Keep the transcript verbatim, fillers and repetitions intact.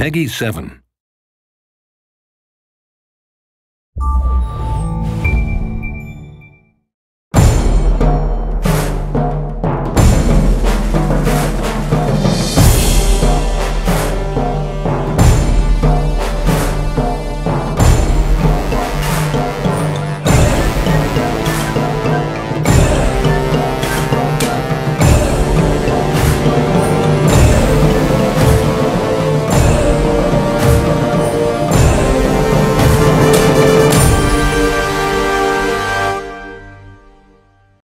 Peggy seven.